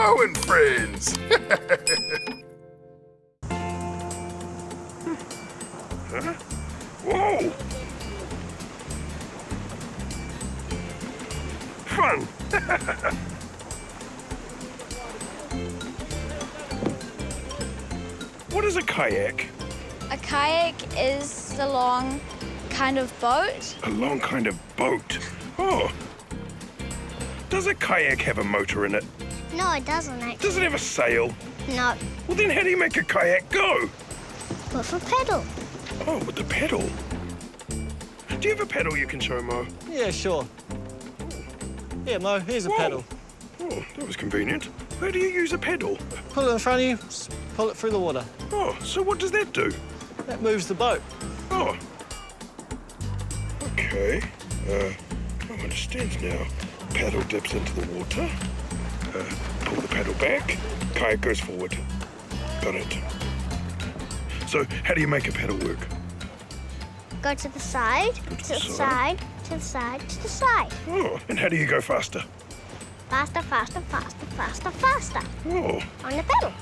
Elmo and Friends. Huh? Whoa! Fun! What is a kayak? A kayak is a long kind of boat. A long kind of boat? Oh! Does a kayak have a motor in it? No, it doesn't actually. Does it have a sail? No. Well, then how do you make a kayak go? With a paddle. Oh, with the pedal. Do you have a pedal you can show, Mo? Yeah, sure. Yeah, Mo, here's a pedal. Oh, that was convenient. How do you use a pedal? Pull it in front of you, pull it through the water. Oh, so what does that do? That moves the boat. Oh. OK. I understand now. Paddle dips into the water. Pull the paddle back. Kayak goes forward. Got it. So, how do you make a paddle work? Go to the side, to the side, to the side. Oh, and how do you go faster? Faster, faster, faster, faster, faster. Oh. On the paddle.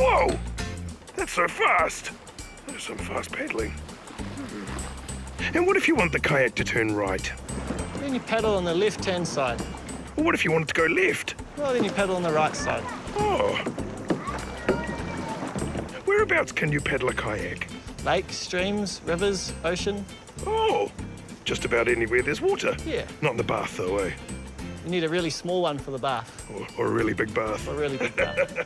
Whoa! That's so fast. There's some fast paddling. And what if you want the kayak to turn right? Then you paddle on the left-hand side. Well, what if you want it to go left? Well, then you paddle on the right side. Oh. Whereabouts can you paddle a kayak? Lakes, streams, rivers, ocean. Oh, just about anywhere there's water. Yeah. Not in the bath, though, eh? You need a really small one for the bath. Or a really big bath. Or a really big bath.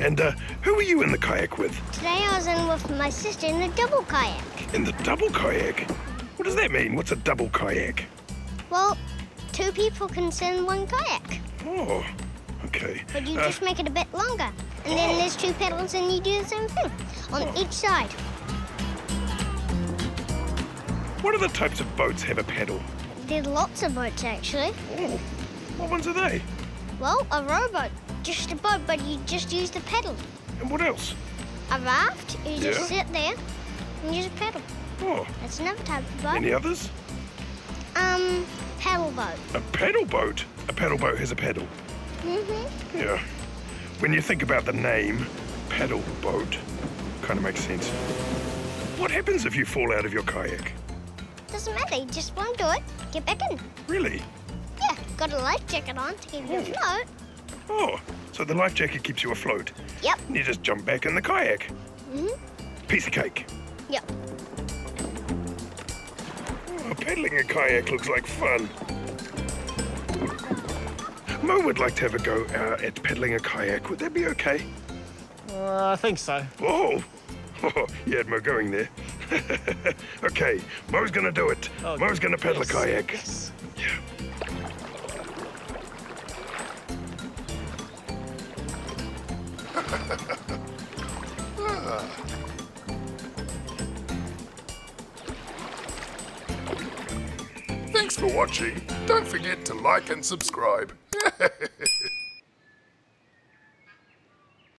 And who were you in the kayak with? Today I was in with my sister in the double kayak. In the double kayak? What does that mean? What's a double kayak? Well, two people can sit in one kayak. Oh, okay. But you just make it a bit longer. And then there's two paddles and you do the same thing on each side. What other types of boats have a paddle? There's lots of boats, actually. Oh, what ones are they? Well, a rowboat. Just a boat, but you just use the paddle. And what else? A raft. You just sit there and use a paddle. Oh. That's another type of boat. Any others? Paddle boat. A paddle boat? A paddle boat has a paddle. Mm-hmm. Yeah. When you think about the name, paddle boat, kind of makes sense. What happens if you fall out of your kayak? Doesn't matter. You just want to do it. Get back in. Really? Yeah. Got a life jacket on to keep you afloat. Oh. So the life jacket keeps you afloat. Yep. And you just jump back in the kayak. Mm-hmm. Piece of cake. Yep. Paddling a kayak looks like fun. Mo would like to have a go at paddling a kayak. Would that be okay? I think so. Oh, you had Mo going there. Okay, Mo's gonna do it. Oh, Mo's gonna paddle a kayak. Yes. Yeah. Thanks for watching. Don't forget to like and subscribe.